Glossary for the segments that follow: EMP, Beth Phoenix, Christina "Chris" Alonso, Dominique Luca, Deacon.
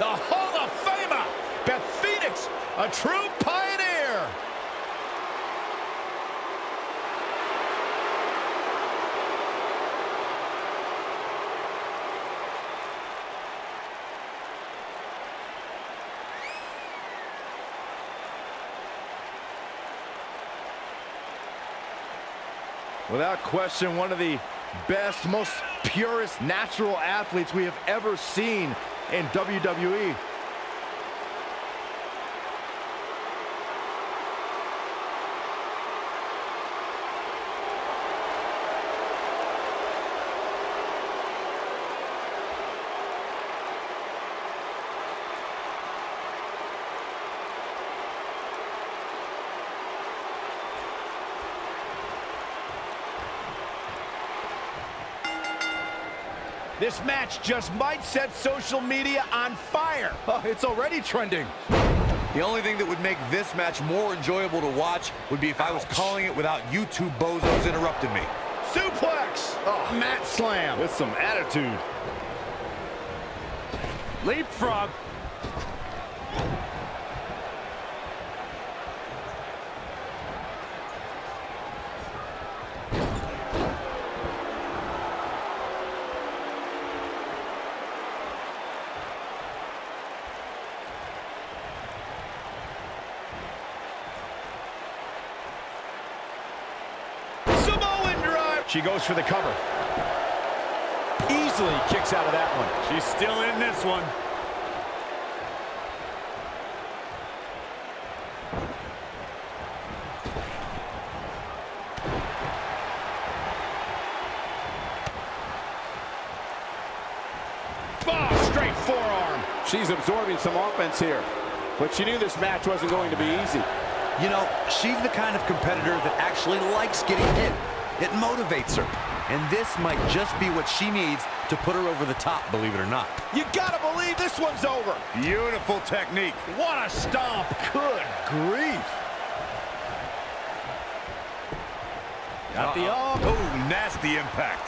the Hall of Famer, Beth Phoenix, a true pioneer. Without question, one of the best, most purest natural athletes we have ever seen in WWE. This match just might set social media on fire. Oh, it's already trending. The only thing that would make this match more enjoyable to watch would be if I was calling it without you two bozos interrupting me. Suplex! Oh, mat slam. With some attitude. Leapfrog. She goes for the cover. Easily kicks out of that one. She's still in this one. Oh, straight forearm. She's absorbing some offense here, but she knew this match wasn't going to be easy. You know, she's the kind of competitor that actually likes getting hit. It motivates her, and this might just be what she needs to put her over the top, believe it or not. You gotta believe this one's over. Beautiful technique. What a stomp. Good grief. Got the arm. Oh, nasty impact.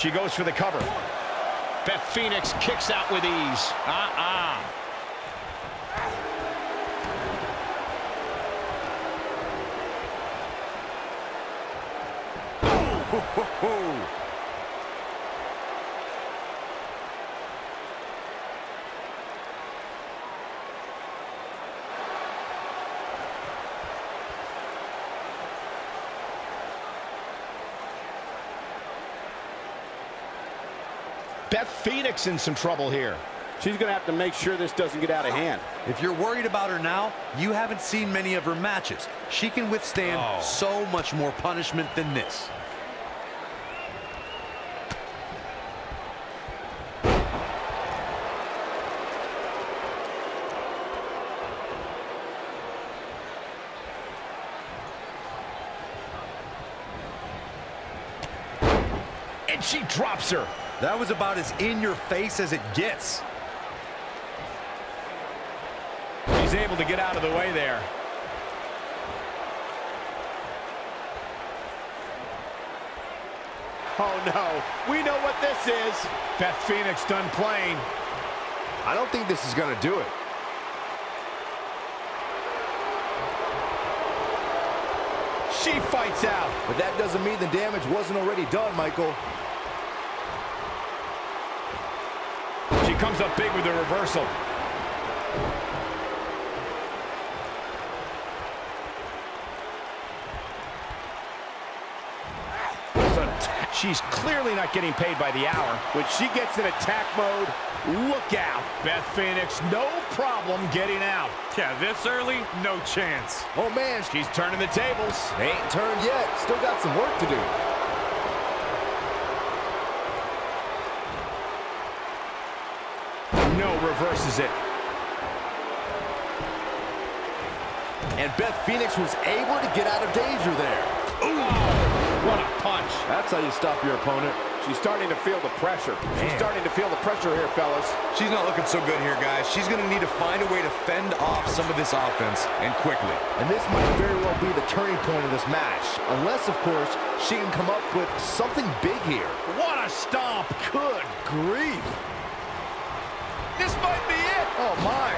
She goes for the cover. Beth Phoenix kicks out with ease. Ho, ho, ho. Beth Phoenix in some trouble here. She's going to have to make sure this doesn't get out of hand. If you're worried about her now, you haven't seen many of her matches. She can withstand so much more punishment than this. And she drops her. That was about as in-your-face as it gets. She's able to get out of the way there. Oh, no. We know what this is. Beth Phoenix done playing. I don't think this is going to do it. She fights out. But that doesn't mean the damage wasn't already done, Michael. She comes up big with the reversal. She's clearly not getting paid by the hour. When she gets in attack mode, look out. Beth Phoenix, no problem getting out. Yeah, this early, no chance. Oh, man, she's turning the tables. They ain't turned yet. Still got some work to do. No, reverses it. And Beth Phoenix was able to get out of danger there. Ooh. What a punch. That's how you stop your opponent. She's starting to feel the pressure. She's starting to feel the pressure here, fellas. She's not looking so good here, guys. She's going to need to find a way to fend off some of this offense, and quickly. And this might very well be the turning point of this match. Unless, of course, she can come up with something big here. What a stomp. Good grief. This might be it. Oh, my.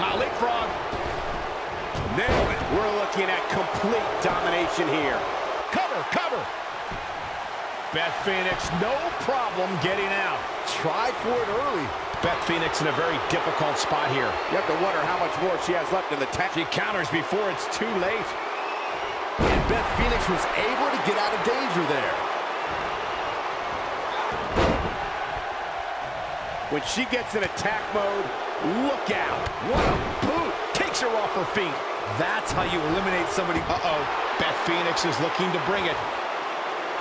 Now, leapfrog. Nailed it. We're looking at complete domination here. Cover, cover. Beth Phoenix, no problem getting out. Tried for it early. Beth Phoenix in a very difficult spot here. You have to wonder how much more she has left in the tank. She counters before it's too late. And Beth Phoenix was able to get out of danger there. When she gets in attack mode, look out. What a boot. Takes her off her feet. That's how you eliminate somebody. Uh-oh. Beth Phoenix is looking to bring it.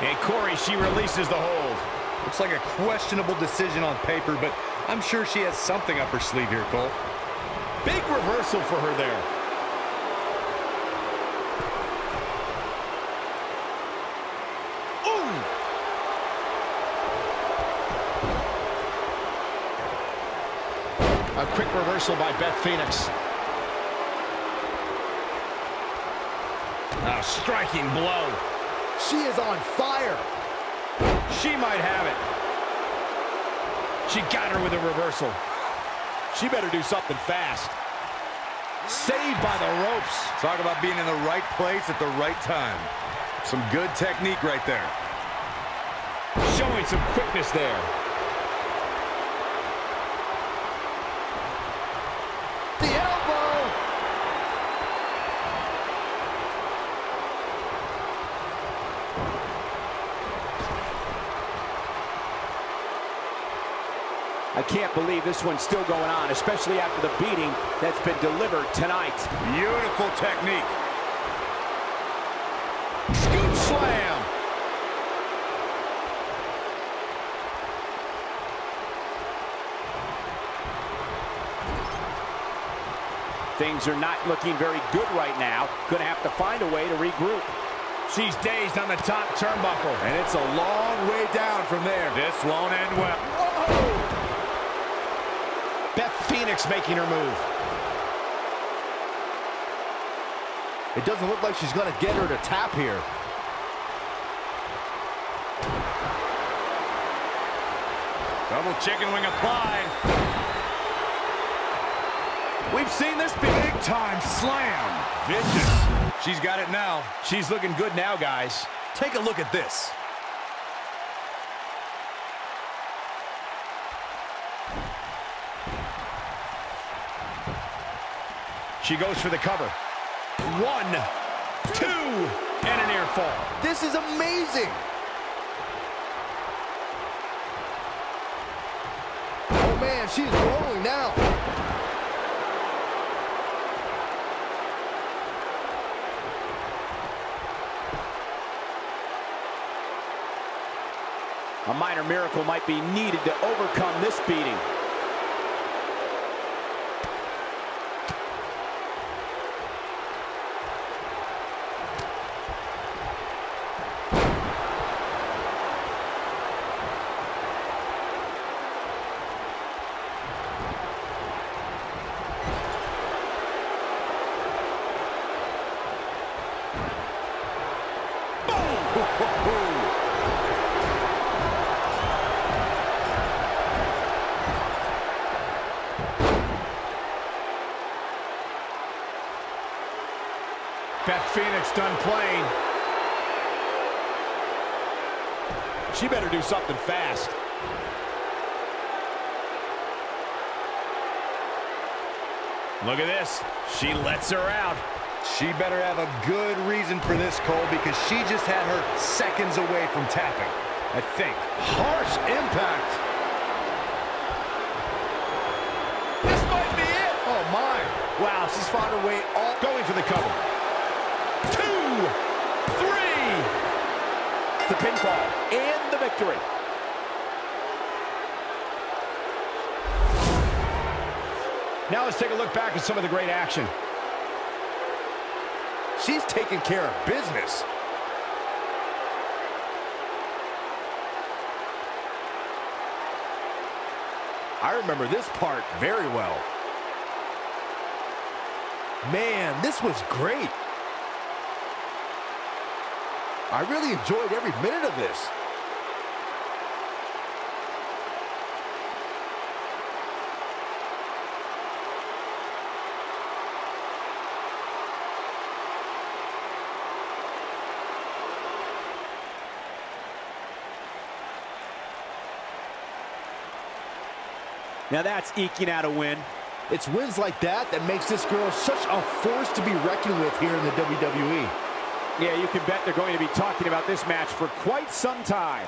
And Corey, she releases the hold. Looks like a questionable decision on paper, but I'm sure she has something up her sleeve here, Cole. Big reversal for her there. Ooh! A quick reversal by Beth Phoenix. A striking blow. She is on fire. She might have it. She got her with a reversal. She better do something fast. Saved by the ropes. Talk about being in the right place at the right time. Some good technique right there. Showing some quickness there. I can't believe this one's still going on, especially after the beating that's been delivered tonight. Beautiful technique. Scoop slam. Things are not looking very good right now. Gonna have to find a way to regroup. She's dazed on the top turnbuckle. And it's a long way down from there. This won't end well. Whoa! Beth Phoenix making her move. It doesn't look like she's going to get her to tap here. Double chicken wing applied. We've seen this big-time slam. Vicious. She's got it now. She's looking good now, guys. Take a look at this. She goes for the cover. 1, 2, and an air fall. This is amazing. Oh, man, she's rolling now. A minor miracle might be needed to overcome this beating. Beth Phoenix done playing. She better do something fast. Look at this. She lets her out. She better have a good reason for this, Cole, because she just had her seconds away from tapping, I think. Harsh impact. This might be it. Oh, my. Wow, she's fought her way all. Going for the cover. 2, 3. The pinfall and the victory. Now let's take a look back at some of the great action. She's taking care of business. I remember this part very well. Man, this was great. I really enjoyed every minute of this. Now that's eking out a win. It's wins like that that makes this girl such a force to be reckoned with here in the WWE. Yeah, you can bet they're going to be talking about this match for quite some time.